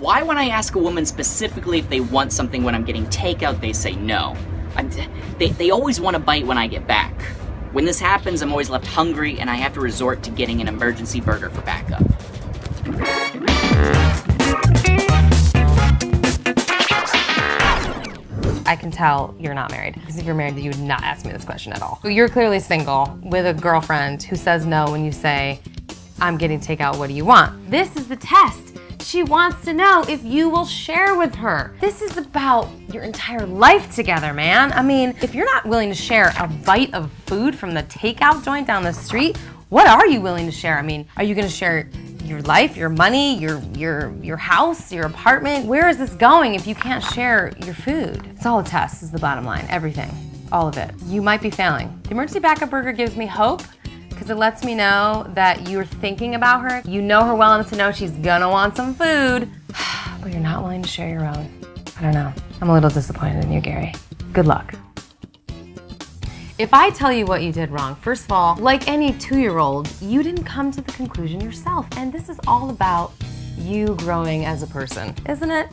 Why when I ask a woman specifically if they want something when I'm getting takeout, they say no? They always want a bite when I get back. When this happens, I'm always left hungry and I have to resort to getting an emergency burger for backup. I can tell you're not married, because if you're married, you would not ask me this question at all. You're clearly single with a girlfriend who says no when you say, I'm getting takeout, what do you want? This is the test. She wants to know if you will share with her. This is about your entire life together, man. I mean, if you're not willing to share a bite of food from the takeout joint down the street, what are you willing to share? I mean, are you gonna share your life, your money, your house, your apartment? Where is this going if you can't share your food? It's all a test is the bottom line, everything, all of it. You might be failing. The emergency backup burger gives me hope because it lets me know that you're thinking about her. You know her well enough to know she's gonna want some food, but you're not willing to share your own. I don't know. I'm a little disappointed in you, Gary. Good luck. If I tell you what you did wrong, first of all, like any 2-year-old, you didn't come to the conclusion yourself. And this is all about you growing as a person, isn't it?